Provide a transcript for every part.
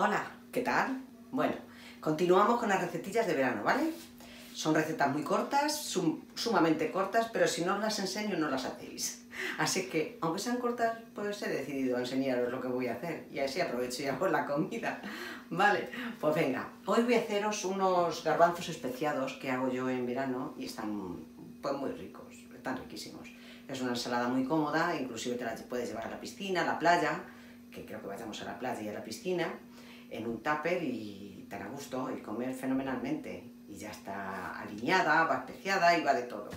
Hola, ¿qué tal? Bueno, continuamos con las recetillas de verano, ¿vale? Son recetas muy cortas, sumamente cortas, pero si no os las enseño no las hacéis. Así que, aunque sean cortas, pues he decidido enseñaros lo que voy a hacer y así aprovecho ya por la comida. Vale, pues venga, hoy voy a haceros unos garbanzos especiados que hago yo en verano y están pues muy ricos, están riquísimos. Es una ensalada muy cómoda, inclusive te la puedes llevar a la piscina, a la playa, que creo que vayamos a la playa y a la piscina, en un tupper y tan a gusto y comer fenomenalmente. Y ya está aliñada, va especiada y va de todo.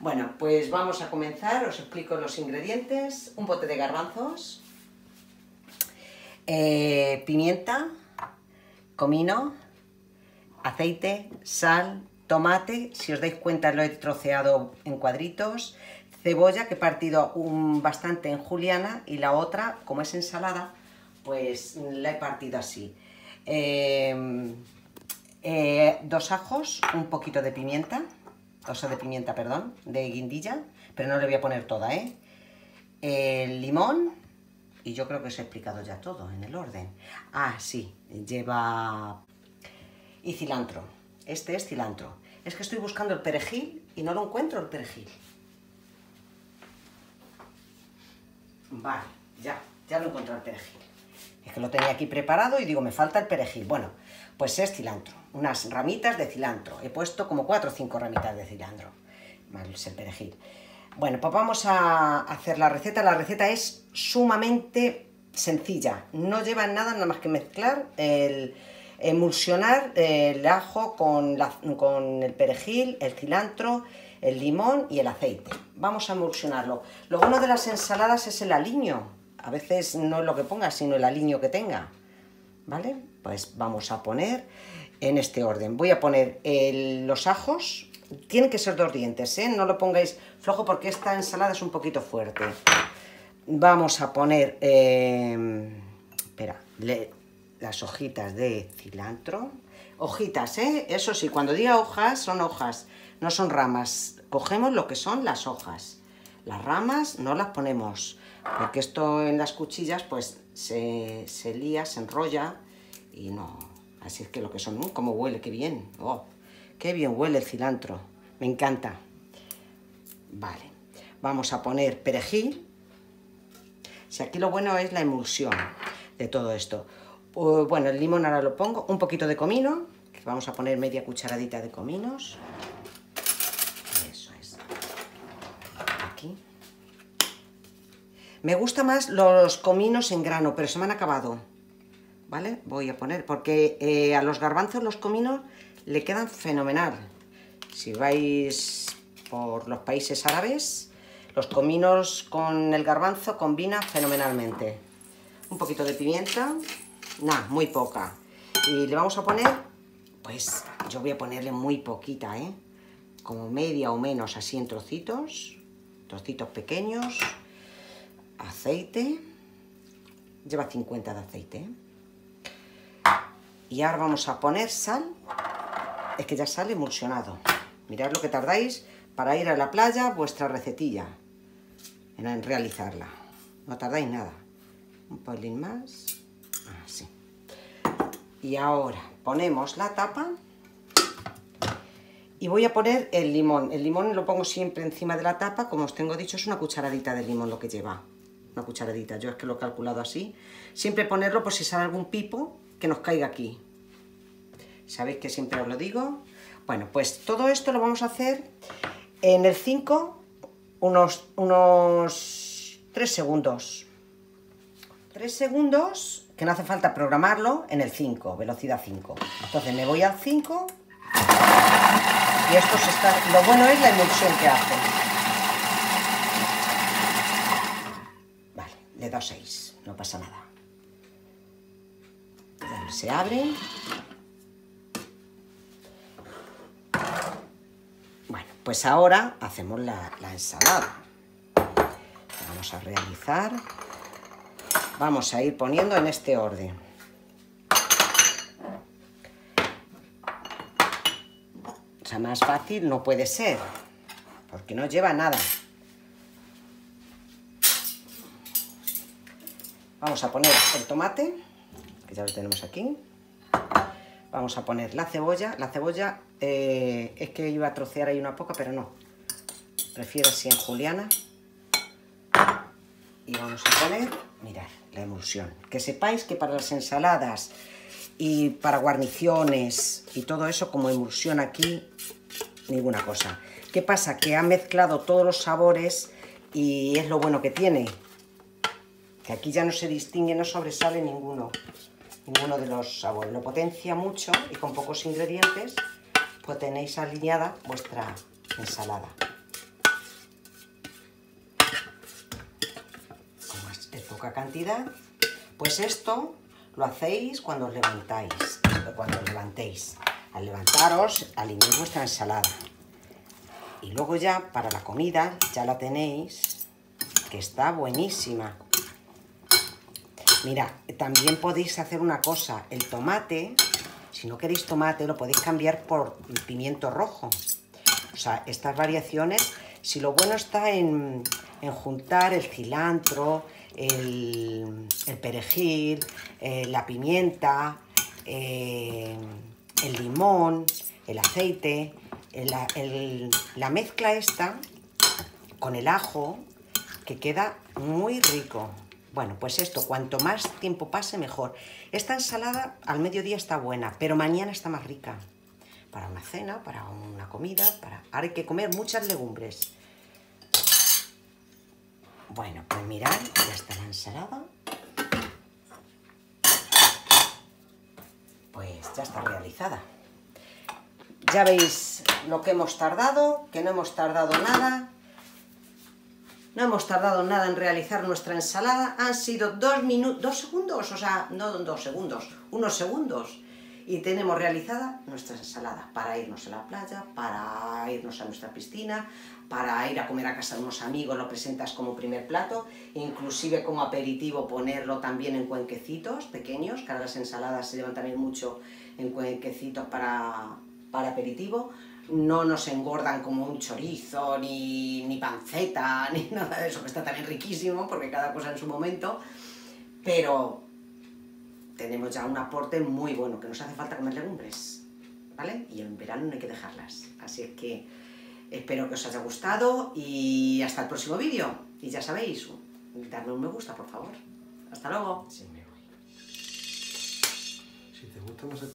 Bueno, pues vamos a comenzar, os explico los ingredientes. Un bote de garbanzos, pimienta, comino, aceite, sal, tomate, si os dais cuenta lo he troceado en cuadritos, cebolla que he partido bastante en juliana y la otra, como es ensalada, pues la he partido así. Dos ajos, un poquito de pimienta, de guindilla, pero no le voy a poner toda, limón, y yo creo que os he explicado ya todo en el orden. Ah, sí, lleva... y cilantro, este es cilantro. Es que estoy buscando el perejil y no lo encuentro el perejil. Vale, ya lo encuentro el perejil. Es que lo tenía aquí preparado y digo, me falta el perejil. Bueno, pues es cilantro, unas ramitas de cilantro. He puesto como 4 o 5 ramitas de cilantro, más el perejil. Bueno, pues vamos a hacer la receta. La receta es sumamente sencilla. No lleva nada más que mezclar, emulsionar el ajo con el perejil, el cilantro, el limón y el aceite. Vamos a emulsionarlo. Lo bueno de las ensaladas es el aliño. A veces no es lo que ponga, sino el aliño que tenga, ¿vale? Pues vamos a poner en este orden. Voy a poner los ajos, tienen que ser 2 dientes, ¿eh? No lo pongáis flojo porque esta ensalada es un poquito fuerte. Vamos a poner, las hojitas de cilantro. Hojitas, ¿eh? Eso sí, cuando diga hojas, son hojas, no son ramas. Cogemos lo que son las hojas. Las ramas no las ponemos, porque esto en las cuchillas pues se lía, se enrolla y no. Así es que lo que son, como huele, qué bien. Oh, qué bien huele el cilantro, me encanta. Vale, vamos a poner perejil. Si aquí lo bueno es la emulsión de todo esto. Bueno, el limón ahora lo pongo, un poquito de comino, que vamos a poner media cucharadita de cominos. Me gustan más los cominos en grano, pero se me han acabado, ¿vale? Voy a poner, porque a los garbanzos los cominos le quedan fenomenal. Si vais por los países árabes, los cominos con el garbanzo combina fenomenalmente. Un poquito de pimienta, nada, muy poca. Y le vamos a poner, pues yo voy a ponerle muy poquita, como media o menos, así en trocitos pequeños. Aceite, lleva 50 de aceite, y ahora vamos a poner sal. Es que ya sale emulsionado. Mirad lo que tardáis para ir a la playa vuestra recetilla en realizarla, no tardáis nada. Un pelín más, así. Y ahora ponemos la tapa y voy a poner el limón. El limón lo pongo siempre encima de la tapa, como os tengo dicho, es una cucharadita de limón lo que lleva. Una cucharadita, yo es que lo he calculado así. Siempre ponerlo por si sale algún pipo que nos caiga aquí. ¿Sabéis que siempre os lo digo? Bueno, pues todo esto lo vamos a hacer en el 5, unos 3 segundos. 3 segundos, que no hace falta programarlo, en el 5, velocidad 5. Entonces me voy al 5 y esto se está... Lo bueno es la emulsión que hace. Le doy 6, no pasa nada. Se abre. Bueno, pues ahora hacemos la ensalada. La vamos a realizar. Vamos a ir poniendo en este orden. O sea, más fácil no puede ser, porque no lleva nada. Vamos a poner el tomate, que ya lo tenemos aquí. Vamos a poner la cebolla. La cebolla es que iba a trocear ahí una poca, pero no. Prefiero así en juliana. Y vamos a poner, mirad, la emulsión. Que sepáis que para las ensaladas y para guarniciones y todo eso, como emulsión aquí, ninguna cosa. ¿Qué pasa? Que han mezclado todos los sabores y es lo bueno que tiene. Que aquí ya no se distingue, no sobresale ninguno. Ninguno de los sabores. Lo potencia mucho y con pocos ingredientes pues tenéis alineada vuestra ensalada. Como es de poca cantidad, pues esto lo hacéis cuando os levantáis, cuando os levantéis. Al levantaros, alineéis vuestra ensalada. Y luego ya para la comida ya la tenéis, que está buenísima. Mira, también podéis hacer una cosa, el tomate, si no queréis tomate, lo podéis cambiar por pimiento rojo. O sea, estas variaciones, si lo bueno está en juntar el cilantro, el perejil, la pimienta, el limón, el aceite, la mezcla esta con el ajo, que queda muy rico. Bueno, pues esto, cuanto más tiempo pase, mejor. Esta ensalada al mediodía está buena, pero mañana está más rica. Para una cena, para una comida, para... Ahora hay que comer muchas legumbres. Bueno, pues mirad, ya está la ensalada. Pues ya está realizada. Ya veis lo que hemos tardado, que no hemos tardado nada. No hemos tardado nada en realizar nuestra ensalada, han sido 2 segundos, o sea, no 2 segundos, unos segundos. Y tenemos realizada nuestra ensalada para irnos a la playa, para irnos a nuestra piscina, para ir a comer a casa de unos amigos, lo presentas como primer plato, inclusive como aperitivo ponerlo también en cuenquecitos pequeños, que ahora las ensaladas se llevan también mucho en cuenquecitos para aperitivo. No nos engordan como un chorizo, ni panceta, ni nada de eso, que está también riquísimo, porque cada cosa en su momento, pero tenemos ya un aporte muy bueno, que nos hace falta comer legumbres, ¿vale? Y en verano no hay que dejarlas, así es que espero que os haya gustado y hasta el próximo vídeo. Y ya sabéis, darle un me gusta, por favor. Hasta luego. Sí, me voy. Si te gusta,